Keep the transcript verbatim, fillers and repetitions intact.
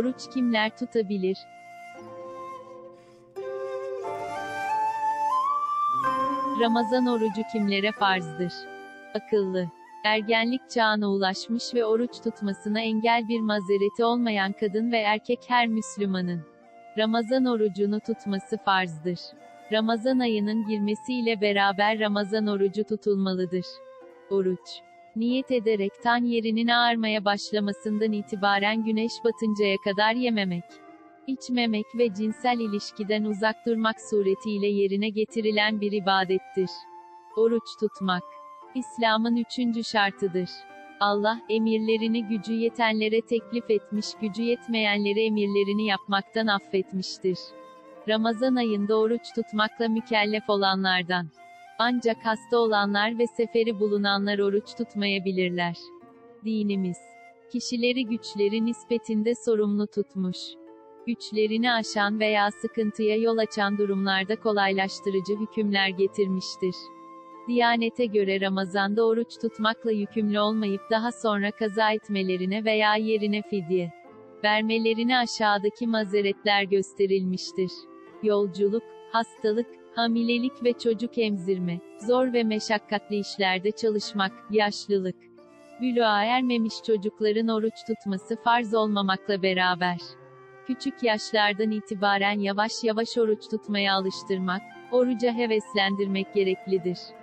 Oruç kimler tutabilir? Ramazan orucu kimlere farzdır? Akıllı, ergenlik çağına ulaşmış ve oruç tutmasına engel bir mazereti olmayan kadın ve erkek her Müslümanın Ramazan orucunu tutması farzdır. Ramazan ayının girmesiyle beraber Ramazan orucu tutulmalıdır. Oruç, niyet ederek tan yerinin ağarmaya başlamasından itibaren güneş batıncaya kadar yememek, içmemek ve cinsel ilişkiden uzak durmak suretiyle yerine getirilen bir ibadettir. Oruç tutmak, İslam'ın üçüncü şartıdır. Allah, emirlerini gücü yetenlere teklif etmiş, gücü yetmeyenlere emirlerini yapmaktan affetmiştir. Ramazan ayında oruç tutmakla mükellef olanlardan, ancak hasta olanlar ve seferi bulunanlar oruç tutmayabilirler. Dinimiz, kişileri güçleri nispetinde sorumlu tutmuş, güçlerini aşan veya sıkıntıya yol açan durumlarda kolaylaştırıcı hükümler getirmiştir. Diyanete göre Ramazan'da oruç tutmakla yükümlü olmayıp daha sonra kaza etmelerine veya yerine fidye vermelerine aşağıdaki mazeretler gösterilmiştir. Yolculuk, hastalık, hamilelik ve çocuk emzirme, zor ve meşakkatli işlerde çalışmak, yaşlılık, bülüğa ermemiş çocukların oruç tutması farz olmamakla beraber, küçük yaşlardan itibaren yavaş yavaş oruç tutmaya alıştırmak, oruca heveslendirmek gereklidir.